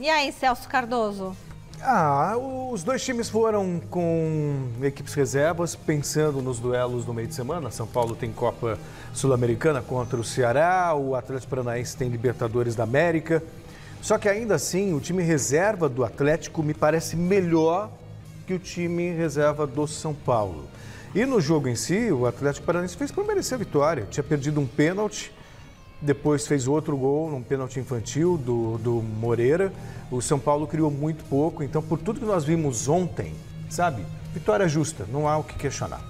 E aí, Celso Cardoso? Ah, os dois times foram com equipes reservas, pensando nos duelos no meio de semana. São Paulo tem Copa Sul-Americana contra o Ceará, o Atlético Paranaense tem Libertadores da América. Só que ainda assim, o time reserva do Atlético me parece melhor que o time reserva do São Paulo. E no jogo em si, o Atlético Paranaense fez por merecer a vitória. Tinha perdido um pênalti, depois fez outro gol, num pênalti infantil do Moreira. O São Paulo criou muito pouco, então por tudo que nós vimos ontem, sabe? Vitória justa, não há o que questionar.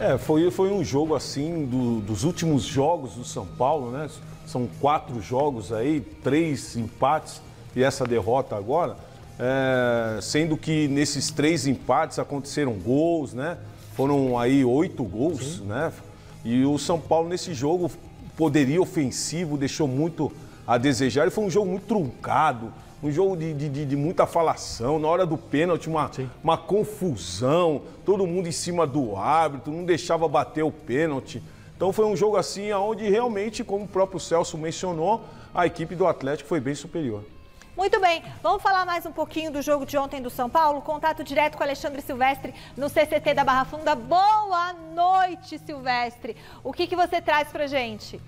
É, foi um jogo assim, dos últimos jogos do São Paulo, né? São 4 jogos aí, 3 empates e essa derrota agora. É, sendo que nesses 3 empates aconteceram gols, né? Foram aí 8 gols, sim, né? E o São Paulo nesse jogo, poderia ofensivo, deixou muito a desejar. E foi um jogo muito truncado, um jogo de muita falação. Na hora do pênalti, uma confusão, todo mundo em cima do árbitro, não deixava bater o pênalti. Então foi um jogo assim, onde realmente, como o próprio Celso mencionou, a equipe do Atlético foi bem superior. Muito bem, vamos falar mais um pouquinho do jogo de ontem do São Paulo. Contato direto com Alexandre Silvestre no CCT da Barra Funda. Boa noite, Silvestre. O que você traz pra gente?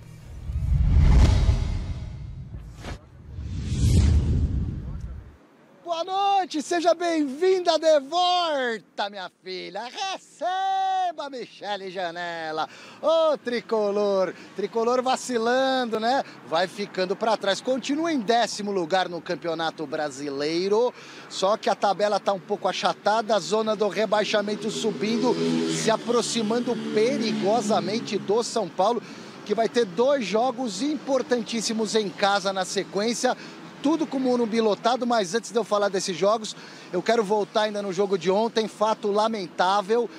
Boa noite, seja bem-vinda de volta, minha filha. Receba, Michele Janela. Ô, tricolor. Tricolor vacilando, né? Vai ficando para trás. Continua em 10º lugar no Campeonato Brasileiro. Só que a tabela tá um pouco achatada. A zona do rebaixamento subindo, se aproximando perigosamente do São Paulo, que vai ter 2 jogos importantíssimos em casa na sequência. Tudo com o Morumbi lotado, mas antes de eu falar desses jogos, eu quero voltar ainda no jogo de ontem. Fato lamentável,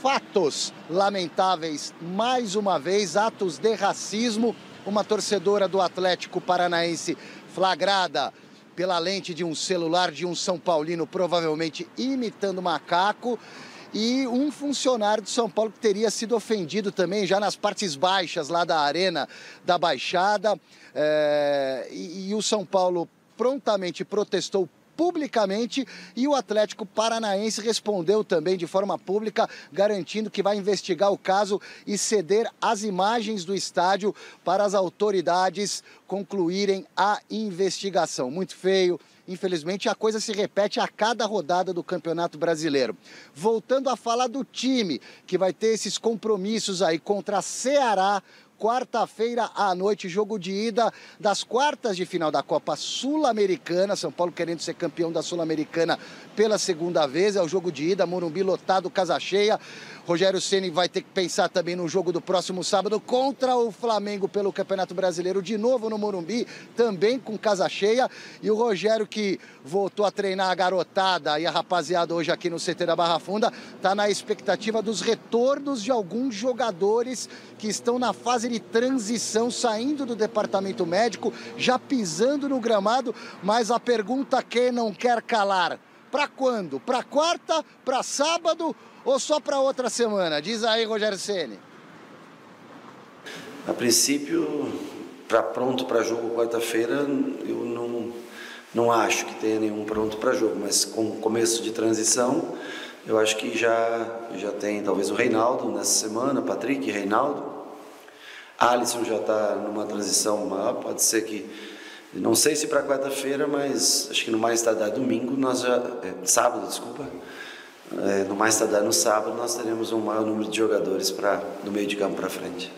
fatos lamentáveis mais uma vez, atos de racismo. Uma torcedora do Atlético Paranaense flagrada pela lente de um celular de um São Paulino, provavelmente imitando macaco. E um funcionário de São Paulo que teria sido ofendido também já nas partes baixas lá da Arena da Baixada. E o São Paulo prontamente protestou publicamente e o Atlético Paranaense respondeu também de forma pública, garantindo que vai investigar o caso e ceder as imagens do estádio para as autoridades concluírem a investigação. Muito feio. Infelizmente, a coisa se repete a cada rodada do Campeonato Brasileiro. Voltando a falar do time, que vai ter esses compromissos aí contra Ceará, quarta-feira à noite, jogo de ida das quartas de final da Copa Sul-Americana. São Paulo querendo ser campeão da Sul-Americana pela 2ª vez. É o jogo de ida, Morumbi lotado, casa cheia. Rogério Ceni vai ter que pensar também no jogo do próximo sábado contra o Flamengo pelo Campeonato Brasileiro, de novo no Morumbi, também com casa cheia. E o Rogério, que voltou a treinar a garotada e a rapaziada hoje aqui no CT da Barra Funda, está na expectativa dos retornos de alguns jogadores que estão na fase de transição, saindo do departamento médico, já pisando no gramado. Mas a pergunta que não quer calar: para quando? Para quarta? Para sábado? Ou só para outra semana? Diz aí, Rogério Ceni. A princípio, para pronto para jogo quarta-feira, eu não acho que tenha nenhum pronto para jogo, mas com o começo de transição, eu acho que já tem talvez o Reinaldo nessa semana, Patrick e Reinaldo. Alisson já está numa transição maior, pode ser que, não sei se para quarta-feira, mas acho que no mais tardar domingo, no mais tardar no sábado, nós teremos um maior número de jogadores do meio de campo para frente.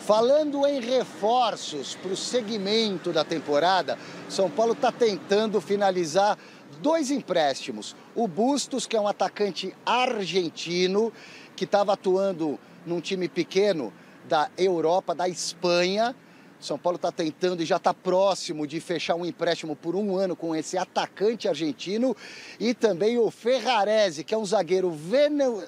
Falando em reforços para o segmento da temporada, São Paulo está tentando finalizar 2 empréstimos. O Bustos, que é um atacante argentino, que estava atuando num time pequeno da Europa, da Espanha. São Paulo está tentando e já está próximo de fechar um empréstimo por 1 ano com esse atacante argentino. E também o Ferrarese, que é um zagueiro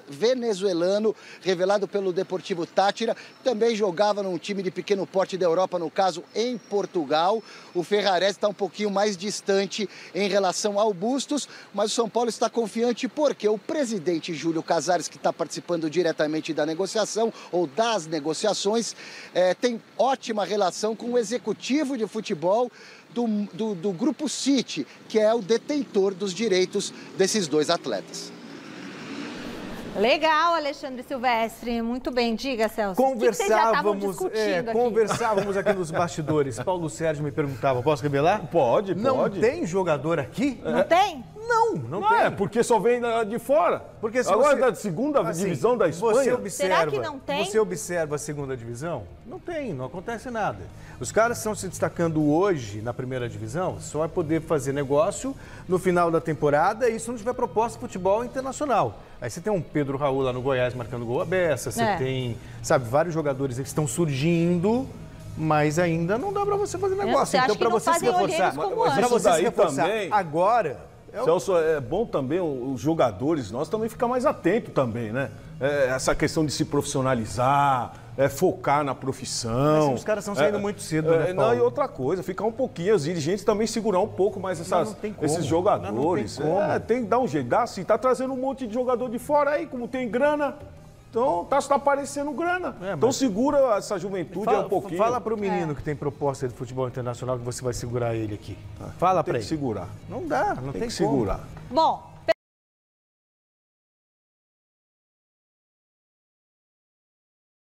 venezuelano, revelado pelo Deportivo Tátira. Também jogava num time de pequeno porte da Europa, no caso, em Portugal. O Ferrarese está um pouquinho mais distante em relação ao Bustos, mas o São Paulo está confiante porque o presidente Júlio Casares, que está participando diretamente da negociação, ou das negociações, tem ótima relação conversação com o executivo de futebol do Grupo City, que é o detentor dos direitos desses dois atletas. Legal, Alexandre Silvestre. Muito bem. Diga, Celso. Conversávamos aqui nos bastidores. Paulo Sérgio me perguntava, posso revelar? Pode, pode. Não tem jogador aqui? Não tem? Não tem. É, porque só vem de fora. Porque se agora da segunda divisão da Espanha. Será que não tem? Você observa a segunda divisão? Não tem, não acontece nada. Os caras estão se destacando hoje na primeira divisão, só vai poder fazer negócio no final da temporada e se não tiver proposta de futebol internacional. Aí você tem um Pedro Raul lá no Goiás marcando gol à beça, você tem, sabe, vários jogadores que estão surgindo, mas ainda não dá pra você fazer negócio. Então, pra você se reforçar. Pra você se reforçar agora. Celso, é bom também os jogadores, nós também ficar mais atento também, né? Essa questão de se profissionalizar, focar na profissão. Mas os caras estão saindo muito cedo, né, Paulo? Não, e outra coisa, ficar um pouquinho, os dirigentes também segurar um pouco mais esses jogadores. Não, não tem como. Tem que dar um jeito, tá trazendo um monte de jogador de fora aí, como tem grana. Então, tá aparecendo grana. Mas... Então, segura essa juventude um pouquinho. Fala pro menino que tem proposta de futebol internacional que você vai segurar ele aqui. Fala pra ele. Tem que segurar. Não dá, não tem como. Tem que segurar. Bom...